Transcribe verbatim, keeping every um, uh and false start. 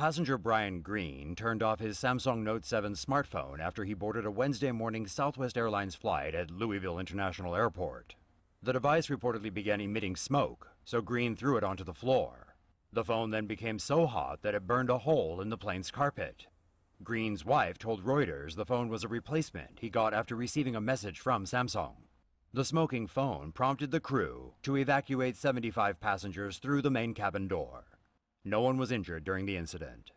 Passenger Brian Green turned off his Samsung Note seven smartphone after he boarded a Wednesday morning Southwest Airlines flight at Louisville International Airport. The device reportedly began emitting smoke, so Green threw it onto the floor. The phone then became so hot that it burned a hole in the plane's carpet. Green's wife told Reuters the phone was a replacement he got after receiving a message from Samsung. The smoking phone prompted the crew to evacuate seventy-five passengers through the main cabin door. No one was injured during the incident.